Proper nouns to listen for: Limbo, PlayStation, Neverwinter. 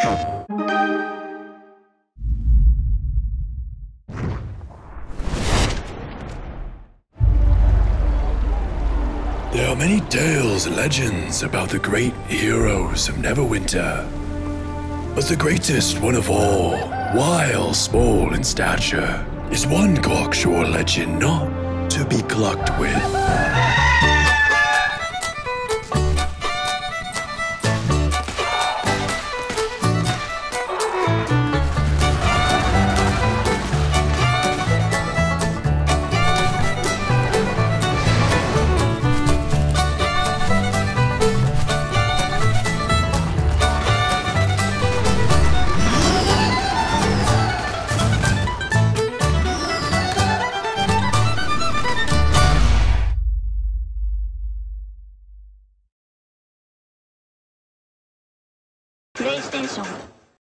There are many tales and legends about the great heroes of Neverwinter, but the greatest one of all, while small in stature, is one cocksure legend not to be clucked with. PlayStation